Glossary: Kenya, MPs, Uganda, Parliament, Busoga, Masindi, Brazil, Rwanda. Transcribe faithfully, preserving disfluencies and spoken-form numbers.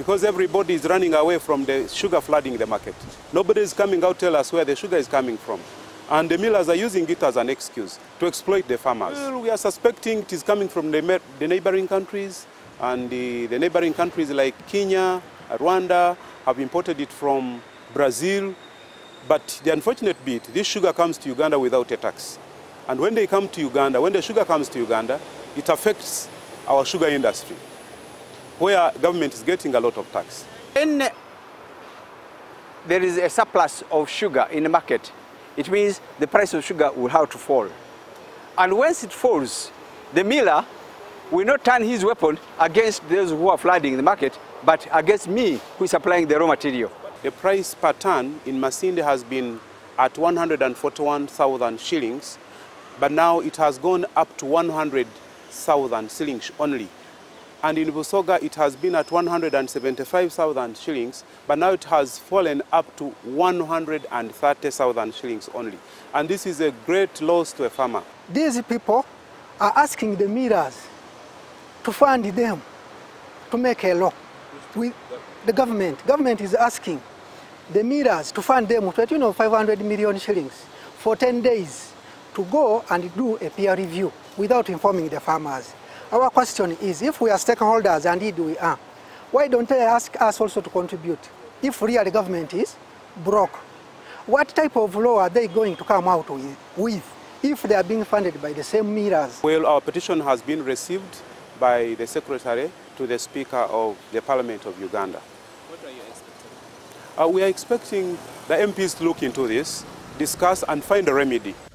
because everybody is running away from the sugar flooding the market. Nobody is coming out to tell us where the sugar is coming from. And the millers are using it as an excuse to exploit the farmers. Well, we are suspecting it is coming from the, the neighboring countries, and the, the neighboring countries like Kenya, Rwanda, have imported it from Brazil. But the unfortunate bit, this sugar comes to Uganda without a tax. And when they come to Uganda, when the sugar comes to Uganda, it affects our sugar industry, where government is getting a lot of tax. When there is a surplus of sugar in the market, it means the price of sugar will have to fall. And once it falls, the miller will not turn his weapon against those who are flooding the market, but against me, who is supplying the raw material. The price per ton in Masindi has been at one hundred forty-one thousand shillings, but now it has gone up to one hundred thousand shillings only. And in Busoga, it has been at one hundred seventy-five thousand shillings, but now it has fallen up to one hundred thirty thousand shillings only. And this is a great loss to a farmer. These people are asking the millers to fund them, to make a law. With the government, government is asking the millers to fund them with, you know, five hundred million shillings for ten days to go and do a peer review without informing the farmers. Our question is, if we are stakeholders, and indeed we are, why don't they ask us also to contribute? If really the government is broke, what type of law are they going to come out with if they are being funded by the same millers? Well, our petition has been received by the Secretary to the Speaker of the Parliament of Uganda. What are you expecting? Uh, we are expecting the M Ps to look into this, discuss and find a remedy.